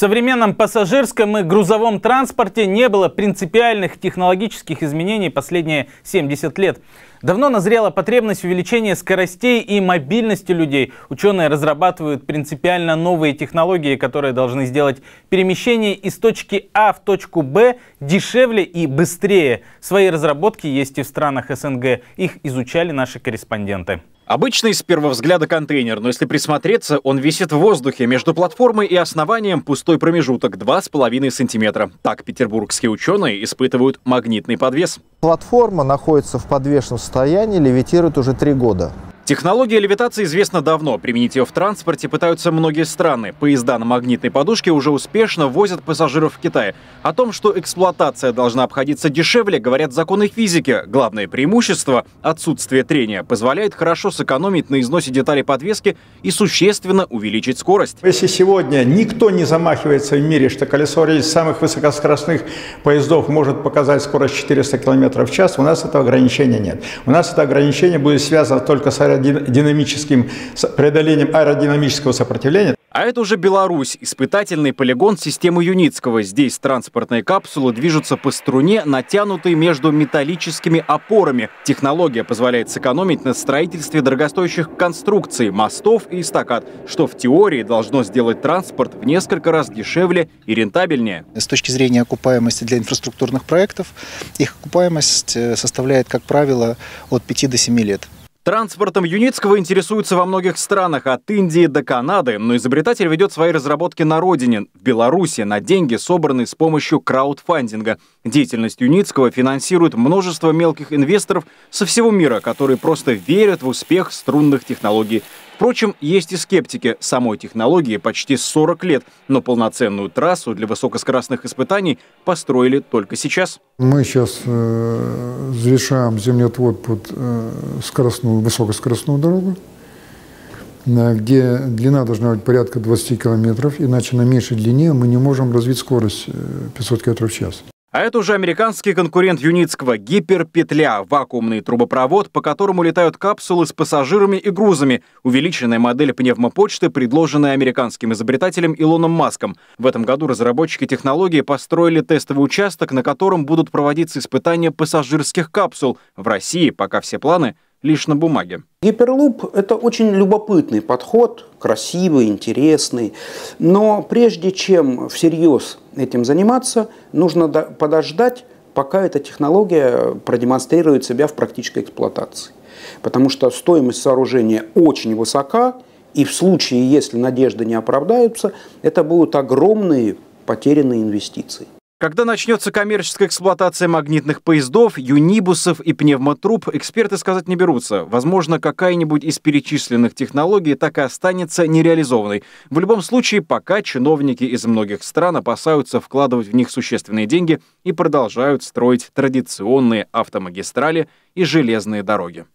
современном пассажирском и грузовом транспорте не было принципиальных технологических изменений последние 70 лет. Давно назрела потребность увеличения скоростей и мобильности людей. Ученые разрабатывают принципиально новые технологии, которые должны сделать перемещение из точки А в точку Б дешевле и быстрее. Свои разработки есть и в странах СНГ. Их изучали наши корреспонденты. Обычный с первого взгляда контейнер, но если присмотреться, он висит в воздухе. Между платформой и основанием пустой промежуток 2,5 сантиметра. Так петербургские ученые испытывают магнитный подвес. Платформа находится в подвешенном состоянии, левитирует уже 3 года. Технология левитации известна давно. Применить ее в транспорте пытаются многие страны. Поезда на магнитной подушке уже успешно возят пассажиров в Китае. О том, что эксплуатация должна обходиться дешевле, говорят законы физики. Главное преимущество – отсутствие трения. Позволяет хорошо сэкономить на износе деталей подвески и существенно увеличить скорость. Если сегодня никто не замахивается в мире, что колесо рельс самых высокоскоростных поездов может показать скорость 400 км в час, у нас этого ограничения нет. У нас это ограничение будет связано только с преодолением аэродинамического сопротивления. А это уже Беларусь, испытательный полигон системы Юницкого. Здесь транспортные капсулы движутся по струне, натянутой между металлическими опорами. Технология позволяет сэкономить на строительстве дорогостоящих конструкций, мостов и эстакад, что в теории должно сделать транспорт в несколько раз дешевле и рентабельнее. С точки зрения окупаемости для инфраструктурных проектов, их окупаемость составляет, как правило, от 5 до 7 лет. Транспортом Юницкого интересуются во многих странах, от Индии до Канады, но изобретатель ведет свои разработки на родине, в Беларуси, на деньги, собранные с помощью краудфандинга. Деятельность Юницкого финансирует множество мелких инвесторов со всего мира, которые просто верят в успех струнных технологий. Впрочем, есть и скептики. Самой технологии почти 40 лет, но полноценную трассу для высокоскоростных испытаний построили только сейчас. Мы сейчас завершаем землеотвод под высокоскоростную дорогу, где длина должна быть порядка 20 километров, иначе на меньшей длине мы не можем развить скорость 500 км в час. А это уже американский конкурент Юницкого – гиперпетля, вакуумный трубопровод, по которому летают капсулы с пассажирами и грузами. Увеличенная модель пневмопочты, предложенная американским изобретателем Илоном Маском. В этом году разработчики технологии построили тестовый участок, на котором будут проводиться испытания пассажирских капсул. В России пока все планы лишь на бумаге. Гиперлуп – это очень любопытный подход, красивый, интересный. Но прежде чем всерьез этим заниматься, нужно подождать, пока эта технология продемонстрирует себя в практической эксплуатации. Потому что стоимость сооружения очень высока, и в случае, если надежды не оправдаются, это будут огромные потерянные инвестиции. Когда начнется коммерческая эксплуатация магнитных поездов, юнибусов и пневмотруб, эксперты сказать не берутся. Возможно, какая-нибудь из перечисленных технологий так и останется нереализованной. В любом случае, пока чиновники из многих стран опасаются вкладывать в них существенные деньги и продолжают строить традиционные автомагистрали и железные дороги.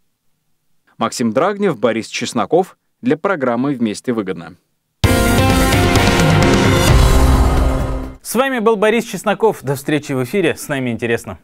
Максим Драгнев, Борис Чесноков. Для программы «Вместе выгодно». С вами был Борис Чесноков. До встречи в эфире. С нами интересно.